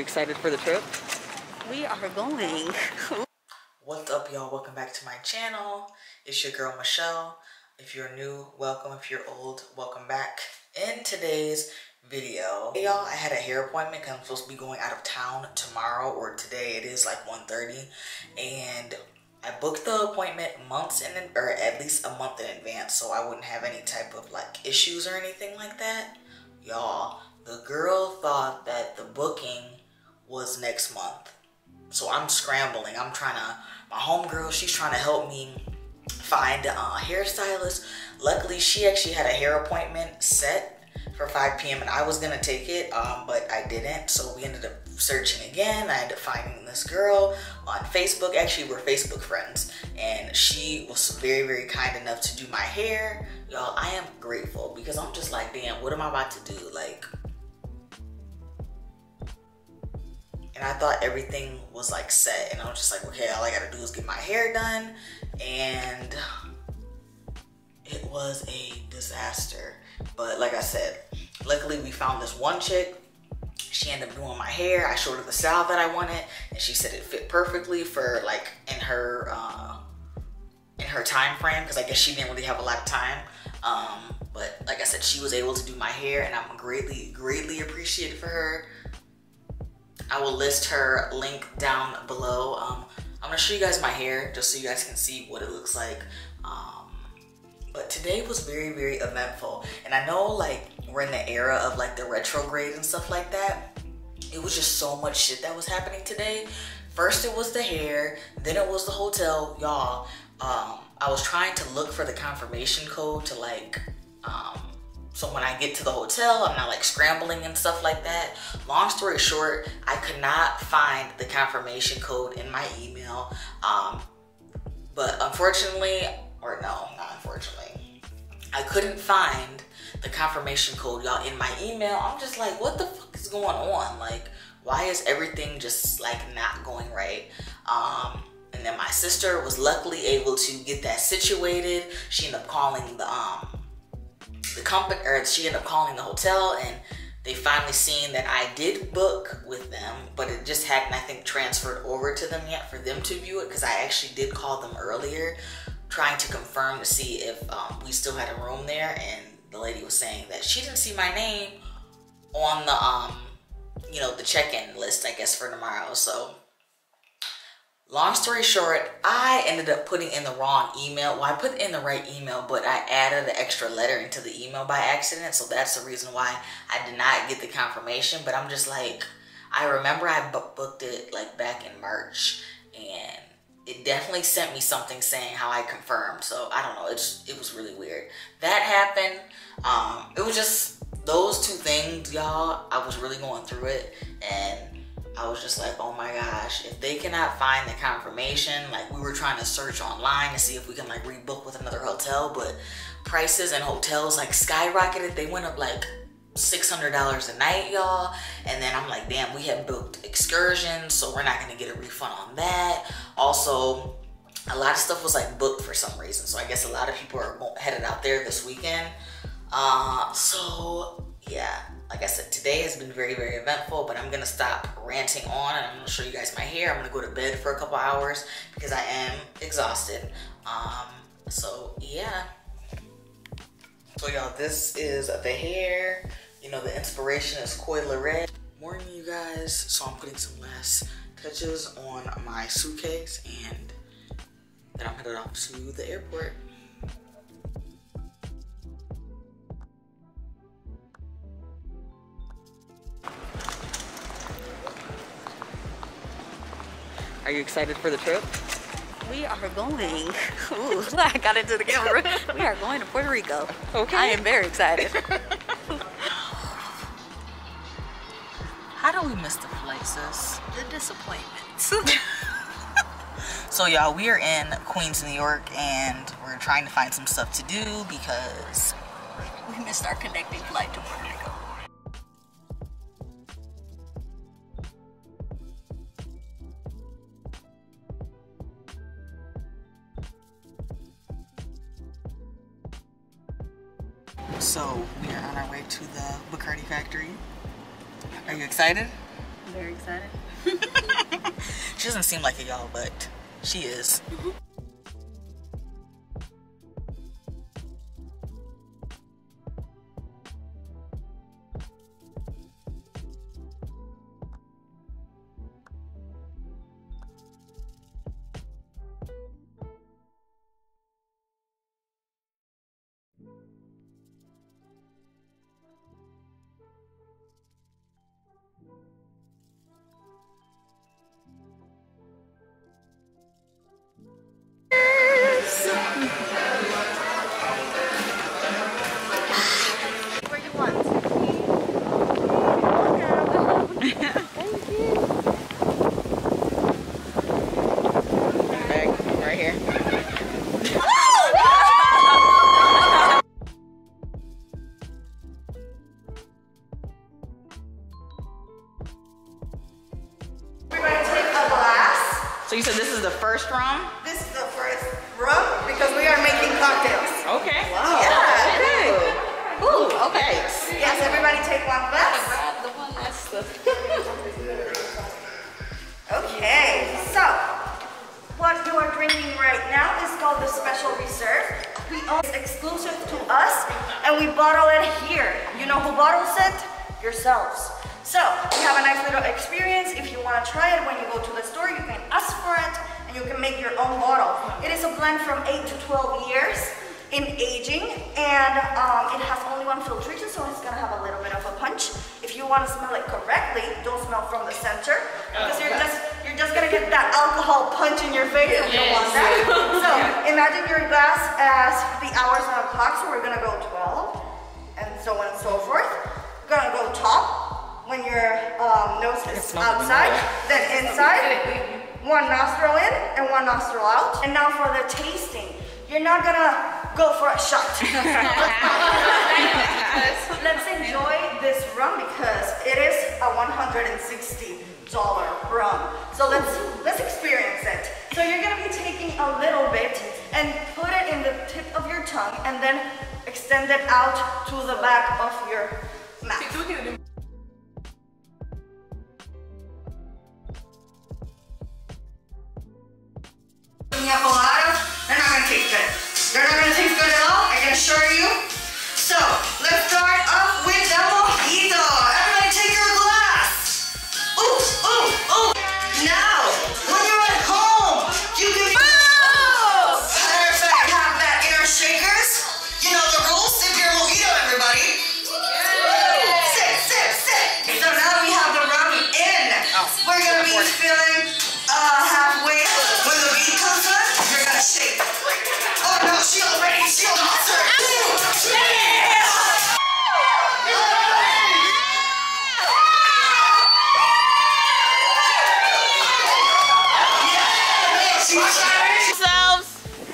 You excited for the trip? We are going. What's up, y'all? Welcome back to my channel. It's your girl Michelle. If you're new, welcome. If you're old, welcome back. In today's video, hey y'all, I had a hair appointment because I'm supposed to be going out of town tomorrow, or today. It is like 1:30, and I booked the appointment months in, or at least a month in advance, so I wouldn't have any type of like issues or anything like that. Y'all, the girl thought that the booking was next month, so I'm scrambling. I'm trying to, my homegirl, she's trying to help me find a hairstylist. Luckily, she actually had a hair appointment set for 5 p.m. and I was gonna take it, but I didn't, so we ended up searching again. I ended up finding this girl on Facebook. Actually, we're Facebook friends, and she was very, very kind enough to do my hair. Y'all, I am grateful, because I'm just like, damn, what am I about to do? Like, and I thought everything was like set, and I was just like, okay, all I gotta do is get my hair done, and it was a disaster. But like I said, luckily we found this one chick. She ended up doing my hair. I showed her the style that I wanted, and she said it fit perfectly for like in her time frame, because I guess she didn't really have a lot of time. But like I said, she was able to do my hair, and I'm greatly appreciative for her. I will list her link down below. I'm gonna show you guys my hair just so you guys can see what it looks like. But today was very, very eventful, and I know like we're in the era of like the retrograde and stuff like that. It was just so much shit that was happening today. First it was the hair, then it was the hotel. Y'all, I was trying to look for the confirmation code to like, so when I get to the hotel, I'm not like scrambling and stuff like that. Long story short, I could not find the confirmation code in my email, but unfortunately, or no, not unfortunately, I couldn't find the confirmation code, y'all, in my email. I'm just like, what the fuck is going on? Like, why is everything just like not going right? And then my sister was luckily able to get that situated. She ended up calling the company, or she ended up calling the hotel, and they finally seen that I did book with them, but it just hadn't, I think, transferred over to them yet for them to view it, because I actually did call them earlier, trying to confirm to see if we still had a room there, and the lady was saying that she didn't see my name on the, you know, the check-in list, I guess, for tomorrow. So, long story short, I ended up putting in the wrong email. Well, I put in the right email, but I added an extra letter into the email by accident, so that's the reason why I did not get the confirmation. But I'm just like, I remember I booked it like back in March, and it definitely sent me something saying how I confirmed. So I don't know, it was really weird. That happened. It was just those two things, y'all. I was really going through it, and I was just like, oh my gosh, if they cannot find the confirmation, like we were trying to search online to see if we can like rebook with another hotel, but prices and hotels like skyrocketed. They went up like $600 a night, y'all, and then I'm like, damn, we had booked excursions, so we're not gonna get a refund on that. Also, a lot of stuff was like booked for some reason, so I guess a lot of people are headed out there this weekend. So yeah, like I said, today has been very, very eventful, but I'm gonna stop ranting on, and I'm gonna show you guys my hair. I'm gonna go to bed for a couple hours because I am exhausted. So yeah. So y'all, this is the hair. You know, the inspiration is Coila Red. Morning, you guys. So I'm putting some last touches on my suitcase, and then I'm headed off to the airport. Are you excited for the trip? We are going. Ooh, I got into the camera. We are going to Puerto Rico. Okay. I am very excited. How do we miss the flight, sis? The disappointments. So y'all, we are in Queens, New York, and we're trying to find some stuff to do because we missed our connecting flight to Puerto Rico. So we are on our way to the Bacardi factory. Are you excited? I'm very excited. She doesn't seem like it, y'all, but she is. So you said this is the first rum? This is the first rum because we are making cocktails. Okay. Wow. Yeah. Okay. Ooh, okay. Yes, everybody take one glass. The one that's the okay, so what you are drinking right now is called the Special Reserve. It's exclusive to us and we bottle it here. You know who bottles it? Yourselves. So, we have a nice little experience. If you want to try it when you go to the store, you can ask for it and you can make your own bottle. It is a blend from 8 to 12 years in aging and it has only one filtration, so it's going to have a little bit of a punch. If you want to smell it correctly, don't smell from the center because you're just going to get that alcohol punch in your face if you want that. So, imagine your glass as the hours on the clock, so we're going to go 12 and so forth. We're going to go top. When your nose is outside, then inside, one nostril in and one nostril out. And now for the tasting, you're not gonna go for a shot. Let's enjoy this rum because it is a $160 rum. So let's experience it. So you're gonna be taking a little bit and put it in the tip of your tongue and then extend it out to the back of your mouth. They're not going to taste good. They're not going to taste good at all, I can assure you. So, let's start off with the mojito. Everybody take your glass. Ooh, ooh, ooh. Now, when you're at home, you can... Oh! Matter of fact, have that in our shakers. You know the rules, sip your mojito, everybody. Yeah. Sip, sip, sip. So now we have the rum in. Oh, we're going to be filling halfway. When the beat comes up, you're gonna shake. Oh no, she already mustard.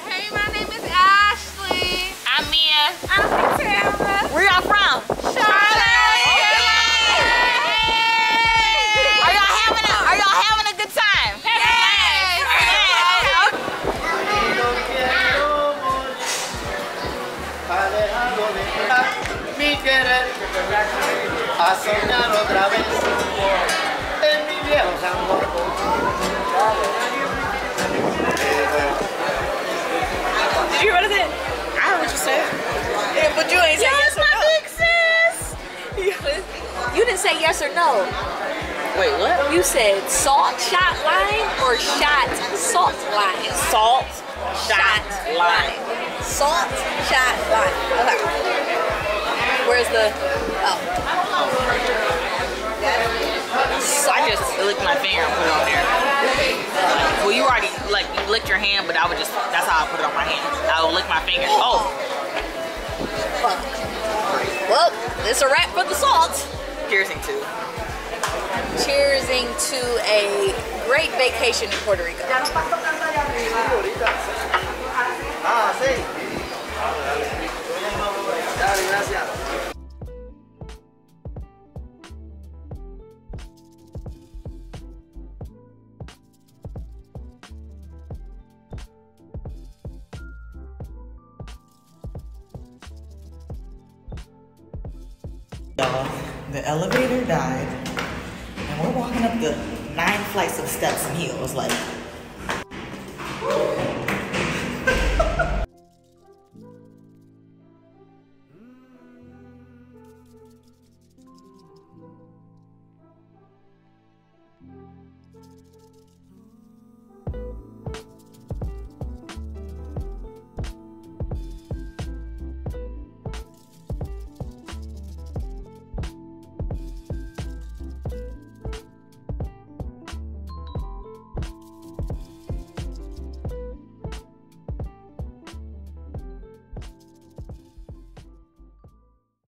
Hey, my name is Ashley. I'm Mia. I'm Tamara. Where y'all from? Charlotte. Are y'all having a good time? Mi querer a soñar otra vez en mi viejo San Juan. Did you hear what I said? I heard what you said. Yeah, but you ain't say yes or no. Big sis. You didn't say yes or no. Wait, what? You said salt shot line or shot salt line? Salt shot line. Salt shot line. Okay. Where's the, oh. So I just licked my finger and put it on there. Well, you already, like, you licked your hand, but I would just, that's how I put it on my hand. I would lick my finger. Oh. Fuck. Well, it's a wrap for the salt. Cheersing to. Cheersing to a great vacation in Puerto Rico. Ah, sí. The elevator died, and we're walking up the 9 flights of steps, and he was like,